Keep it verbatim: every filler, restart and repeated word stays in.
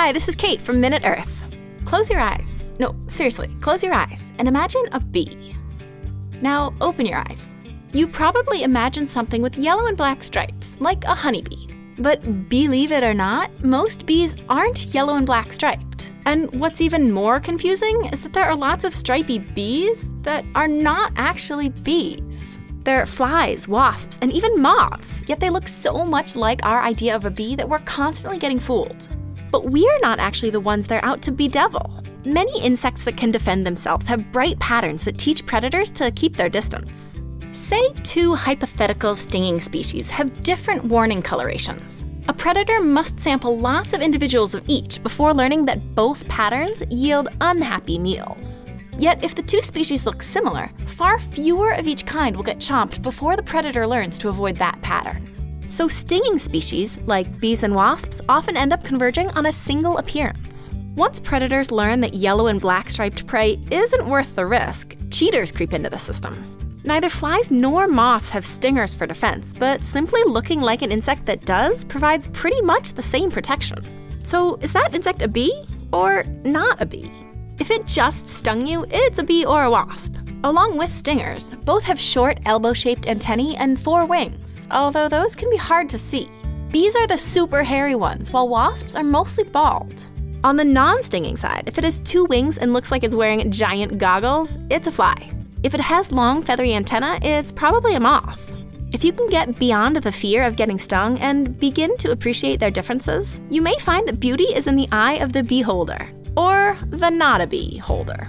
Hi, this is Kate from Minute Earth. Close your eyes. No, seriously, close your eyes and imagine a bee. Now open your eyes. You probably imagined something with yellow and black stripes, like a honeybee. But believe it or not, most bees aren't yellow and black striped. And what's even more confusing is that there are lots of stripy bees that are not actually bees. They're flies, wasps, and even moths, yet they look so much like our idea of a bee that we're constantly getting fooled. But we're not actually the ones they're out to bedevil. Many insects that can defend themselves have bright patterns that teach predators to keep their distance. Say two hypothetical stinging species have different warning colorations. A predator must sample lots of individuals of each before learning that both patterns yield unhappy meals. Yet if the two species look similar, far fewer of each kind will get chomped before the predator learns to avoid that pattern. So stinging species, like bees and wasps, often end up converging on a single appearance. Once predators learn that yellow and black striped prey isn't worth the risk, cheaters creep into the system. Neither flies nor moths have stingers for defense, but simply looking like an insect that does provides pretty much the same protection. So is that insect a bee or not a bee? If it just stung you, it's a bee or a wasp. Along with stingers, both have short elbow-shaped antennae and four wings, although those can be hard to see. Bees are the super hairy ones, while wasps are mostly bald. On the non-stinging side, if it has two wings and looks like it's wearing giant goggles, it's a fly. If it has long feathery antennae, it's probably a moth. If you can get beyond the fear of getting stung and begin to appreciate their differences, you may find that beauty is in the eye of the beeholder, or the not-a-bee holder.